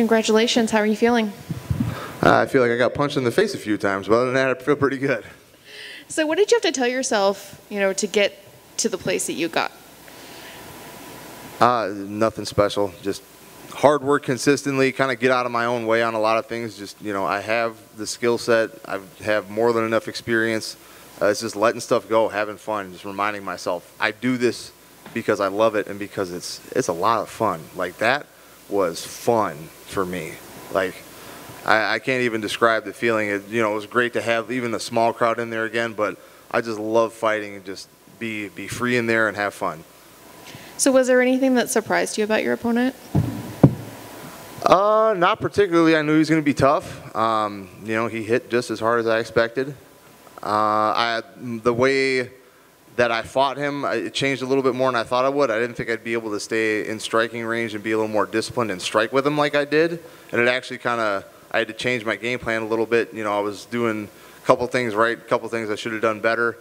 Congratulations. How are you feeling? I feel like I got punched in the face a few times, but other than that, I feel pretty good. So what did you have to tell yourself, you know, to get to the place that you got? Nothing special. Just hard work consistently, kind of get out of my own way on a lot of things. Just, you know, I have the skill set. I have more than enough experience. It's just letting stuff go, having fun, just reminding myself. I do this because I love it and because it's a lot of fun. Like, that was fun for me. Like, I can't even describe the feeling. It, you know, it was great to have even the small crowd in there again, but I just love fighting and just be free in there and have fun. So was there anything that surprised you about your opponent? Not particularly. I knew he was going to be tough. You know, he hit just as hard as I expected. The way that I fought him, it changed a little bit more than I thought I would. I didn't think I'd be able to stay in striking range and be a little more disciplined and strike with him like I did. And it actually kind of, I had to change my game plan a little bit. You know, I was doing a couple things right, a couple things I should have done better.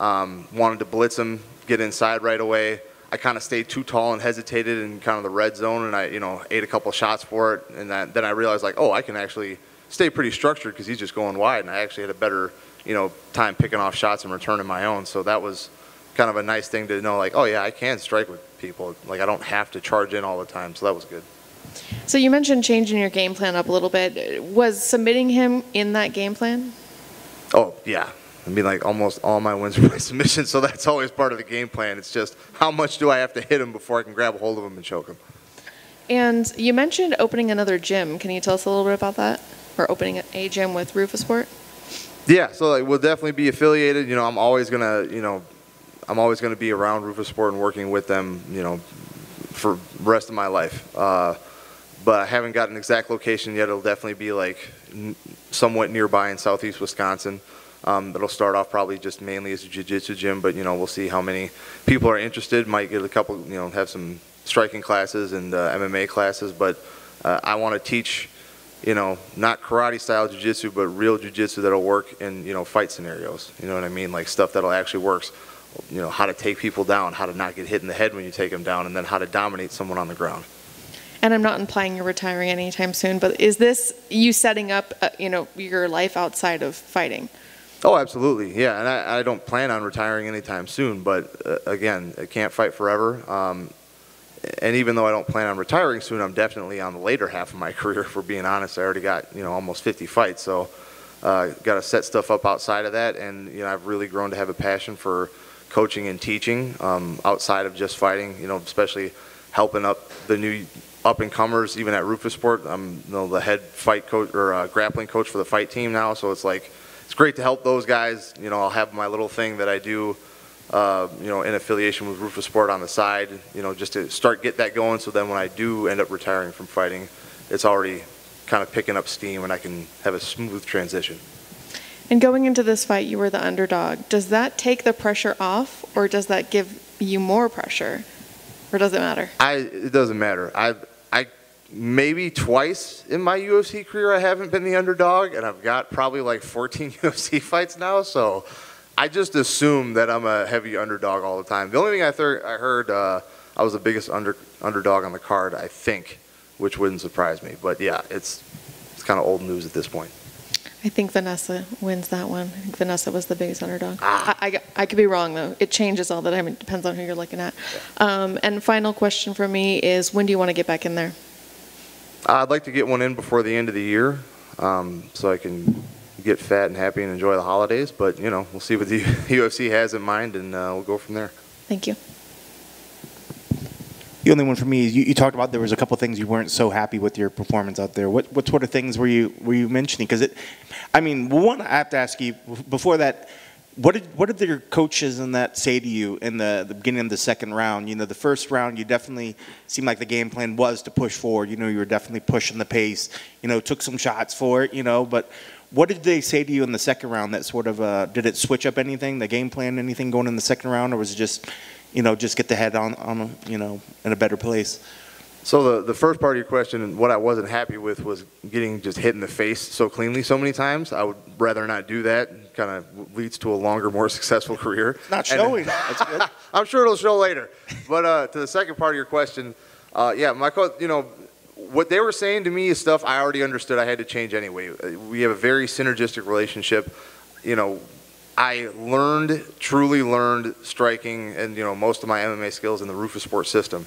Wanted to blitz him, get inside right away. I kind of stayed too tall and hesitated in kind of the red zone, and I, you know, ate a couple shots for it. And then I realized, like, oh, I can actually stay pretty structured because he's just going wide, and I actually had a better, you know, time picking off shots and returning my own. So that was kind of a nice thing to know, like, oh yeah, I can strike with people. Like, I don't have to charge in all the time. So that was good. So you mentioned changing your game plan up a little bit. Was submitting him in that game plan? Oh yeah. I mean, like, almost all my wins are by submission, so that's always part of the game plan. It's just, how much do I have to hit him before I can grab a hold of him and choke him? And you mentioned opening another gym. Can you tell us a little bit about that? Or opening a gym with Roufusport? Yeah, so, like, we'll definitely be affiliated. You know, I'm always going to, you know, I'm always going to be around Roufusport and working with them, you know, for the rest of my life. But I haven't got an exact location yet. It'll definitely be, like, somewhat nearby in southeast Wisconsin. It'll start off probably just mainly as a jiu-jitsu gym, but, you know, we'll see how many people are interested. Might get a couple, you know, have some striking classes and MMA classes, but I want to teach, you know, not karate-style jiu-jitsu, but real jiu-jitsu that'll work in, you know, fight scenarios. You know what I mean? Like, stuff that'll actually work. You know, how to take people down, how to not get hit in the head when you take them down, and then how to dominate someone on the ground. And I'm not implying you're retiring anytime soon, but is this you setting up, you know, your life outside of fighting? Oh, absolutely, yeah, and I don't plan on retiring anytime soon, but again, I can't fight forever, and even though I don't plan on retiring soon, I'm definitely on the later half of my career, if we're being honest. I already got, you know, almost 50 fights, so got to set stuff up outside of that, and, you know, I've really grown to have a passion for coaching and teaching outside of just fighting, you know, especially helping up the new up-and-comers, even at Roufusport. I'm, you know, the head fight coach or grappling coach for the fight team now, so it's like, it's great to help those guys. You know, I'll have my little thing that I do, you know, in affiliation with Roufusport on the side, you know, just to start get that going, so then when I do end up retiring from fighting, it's already kind of picking up steam and I can have a smooth transition. And going into this fight, you were the underdog. Does that take the pressure off, or does that give you more pressure, or does it matter? It doesn't matter. Maybe twice in my UFC career I haven't been the underdog, and I've got probably like 14 UFC fights now, so I just assume that I'm a heavy underdog all the time. The only thing I heard, I was the biggest underdog on the card, I think, which wouldn't surprise me. But yeah, it's kind of old news at this point. I think Vanessa wins that one. I think Vanessa was the biggest underdog. I could be wrong, though. It changes all the time. It depends on who you're looking at. And final question for me is, when do you want to get back in there? I'd like to get one in before the end of the year, so I can get fat and happy and enjoy the holidays. But, you know, we'll see what the UFC has in mind, and we'll go from there. Thank you. The only one for me is you talked about there was a couple of things you weren't so happy with your performance out there. What sort of things were you mentioning? Because I mean, one, I have to ask you before that. What did your coaches in that say to you in the beginning of the second round? You know, the first round, you definitely seemed like the game plan was to push forward. You know, you were definitely pushing the pace. You know, took some shots for it, you know. But what did they say to you in the second round that sort of, did it switch up anything, the game plan, anything going in the second round? Or was it just, you know, just get the head on you know, in a better place? So the first part of your question, what I wasn't happy with was getting just hit in the face so cleanly so many times. I would rather not do that. Kind of leads to a longer, more successful career. It's not showing. That's good. I'm sure it'll show later. But to the second part of your question, yeah, my coach, you know, what they were saying to me is stuff I already understood I had to change anyway. We have a very synergistic relationship. You know, I learned, truly learned striking and, you know, most of my MMA skills in the Roufusport system.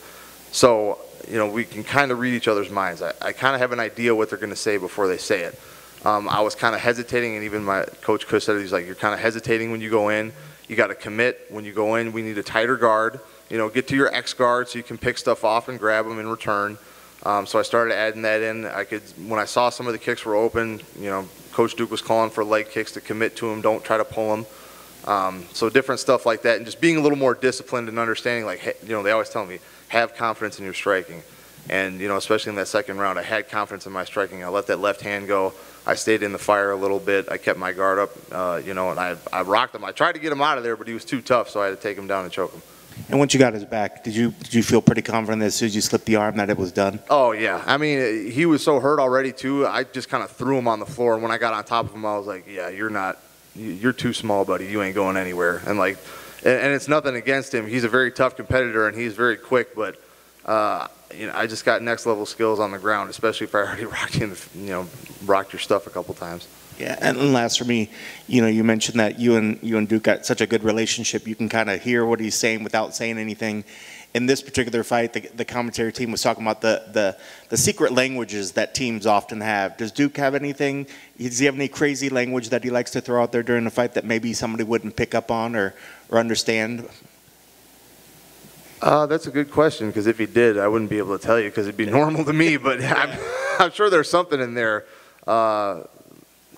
So, you know, we can kind of read each other's minds. I kind of have an idea what they're going to say before they say it. I was kind of hesitating, and even my coach Chris said it, he's like, you're kind of hesitating when you go in. You got to commit when you go in. We need a tighter guard. You know, get to your X guard so you can pick stuff off and grab them in return. So I started adding that in. I could, when I saw some of the kicks were open, you know, Coach Duke was calling for leg kicks to commit to them, don't try to pull them. So different stuff like that, and just being a little more disciplined and understanding, like, you know, they always tell me, have confidence in your striking. And, you know, especially in that second round, I had confidence in my striking. I let that left hand go. I stayed in the fire a little bit. I kept my guard up, you know, and I rocked him. I tried to get him out of there, but he was too tough, so I had to take him down and choke him. And once you got his back, did you feel pretty confident that as soon as you slipped the arm that it was done? Oh, yeah. I mean, he was so hurt already, too. I just kind of threw him on the floor, and when I got on top of him, I was like, yeah, you're too small, buddy. You ain't going anywhere. And, like, and it's nothing against him. He's a very tough competitor, and he's very quick, but you know, I just got next-level skills on the ground, especially if I already rocked you, you know, rocked your stuff a couple times. Yeah, and last for me, you know, you mentioned that you and Duke got such a good relationship. You can kind of hear what he's saying without saying anything. In this particular fight, the commentary team was talking about the secret languages that teams often have. Does Duke have anything? Does he have any crazy language that he likes to throw out there during the fight that maybe somebody wouldn't pick up on or understand? That's a good question, because if he did, I wouldn't be able to tell you, because it'd be normal to me. But I'm sure there's something in there.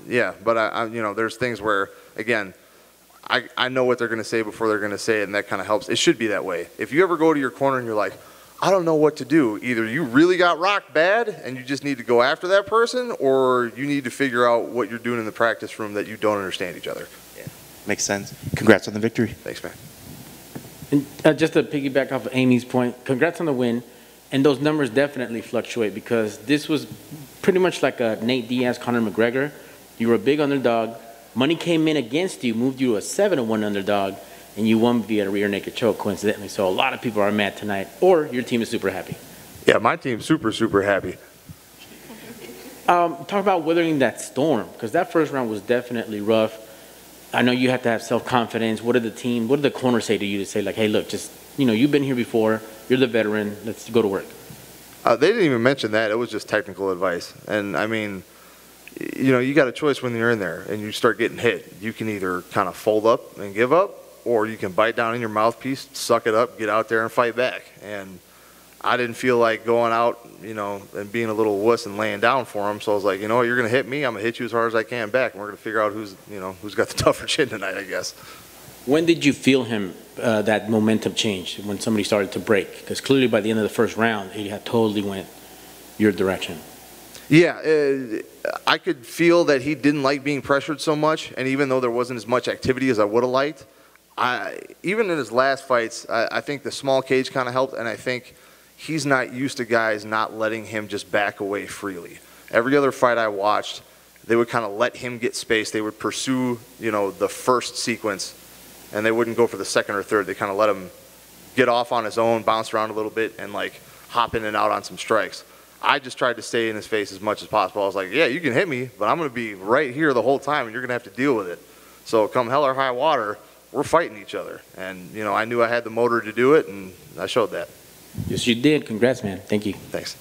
Yeah, but I, you know, there's things where, again, I know what they're going to say before they're going to say it, and that kind of helps. It should be that way. If you ever go to your corner and you're like, I don't know what to do, either you really got rocked bad and you just need to go after that person, or you need to figure out what you're doing in the practice room that you don't understand each other. Yeah, makes sense. Congrats on the victory. Thanks, man. And just to piggyback off of Amy's point, congrats on the win. And those numbers definitely fluctuate, because this was pretty much like a Nate Diaz, Conor McGregor. You were a big underdog. Money came in against you, moved you to a 7-1 underdog, and you won via a rear naked choke, coincidentally. So a lot of people are mad tonight, or your team is super happy. Yeah, my team's super, super happy. Talk about weathering that storm, because that first round was definitely rough. I know you have to have self-confidence. What did the team, what did the corner say to you to say, like, hey, look, just, you know, you've been here before. You're the veteran. Let's go to work. They didn't even mention that. It was just technical advice. And, I mean, you know, you got a choice when you're in there and you start getting hit. You can either kind of fold up and give up, or you can bite down in your mouthpiece, suck it up, get out there and fight back. And I didn't feel like going out, you know, and being a little wuss and laying down for him. So I was like, you know, you're going to hit me. I'm going to hit you as hard as I can back. And we're going to figure out who's, you know, who's got the tougher chin tonight, I guess. When did you feel him, that momentum change, when somebody started to break? Because clearly by the end of the first round, he had totally went your direction. Yeah, I could feel that he didn't like being pressured so much. And even though there wasn't as much activity as I would have liked, even in his last fights, I think the small cage kind of helped. And I think he's not used to guys not letting him just back away freely. Every other fight I watched, they would kind of let him get space. They would pursue, you know, the first sequence, and they wouldn't go for the second or third. They kind of let him get off on his own, bounce around a little bit, and, like, hop in and out on some strikes. I just tried to stay in his face as much as possible. I was like, yeah, you can hit me, but I'm going to be right here the whole time, and you're going to have to deal with it. So come hell or high water, we're fighting each other. And, you know, I knew I had the motor to do it, and I showed that. Yes, you did. Congrats, man. Thank you. Thanks.